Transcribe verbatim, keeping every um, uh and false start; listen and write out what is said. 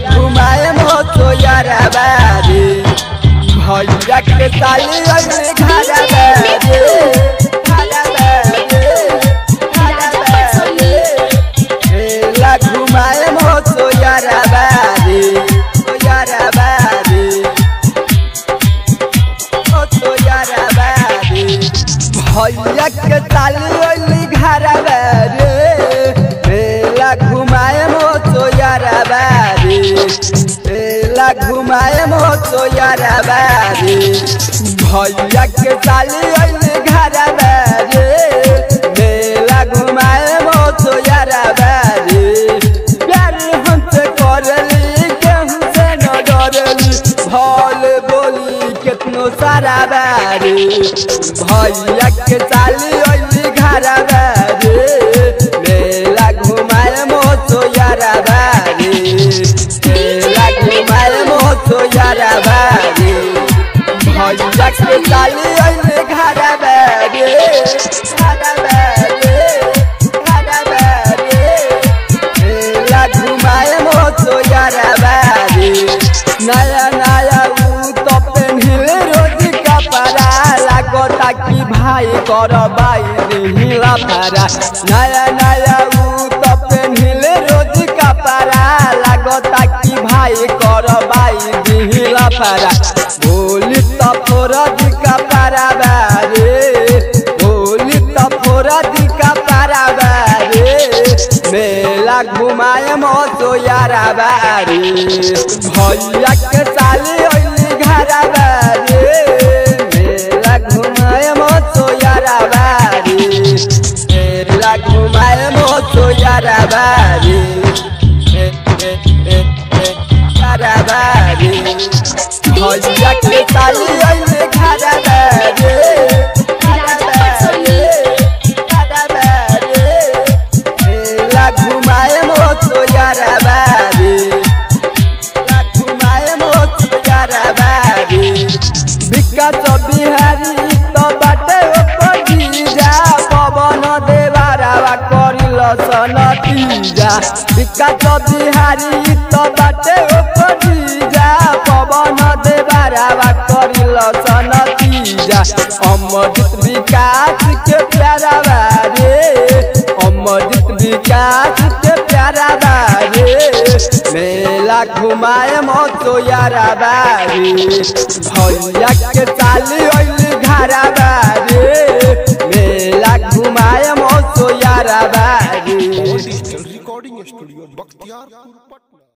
घुमाए मोसो याराबारी भैया के साली अगले खाराबारी भैया के ताली घरवा मेला घुमाए मो तो याराबारी मेला घुमाए मो तो याराबारी भैया के ताली घरवा मेला घुमाए मो तो याराबारी प्यार हमसे करली हमसे न डरली भल बोली कितनो सारा बारी भैया के चाली अली घरवा मेला घुमाए मो तो याराबारी मेला घुमाए मो तो याराबारी भैया के चाली अली घरवा मेला घुमाए मो तो याराबारी नया नया कि भाई कर बाई हिला पारा नया नया ऊ तो पेन्हले रोज का पारा लगता कि भाई कर बाई हिला पारा बोली तो रोज का पारा बारे बोली तो रोज का पारा बारे मेला घुमाए मो तो याराबारी भैया के साली अली घरवा याराबारी याराबारी भैया के ताली अइले घरबारी याराबारी याराबारी मेला घुमाए मो तो याराबारी मेला घुमाए मो तो याराबारी विकास बिहारी तो बाटे ऊपर जा पवन देवरावा सनतीजा विकास बिहारी तो बाटे ओपीजा पवन देवरावा करिल सनतीजा अमृत विकास के प्यारा रे अमृत विकास के प्यारा रे मेला घुमाए मो तो याराबारी भैया के चाली अइले घरवा मेला घुमाए मो तो याराबारी रिकॉर्डिंग स्टूडियो बख्तियारपुर।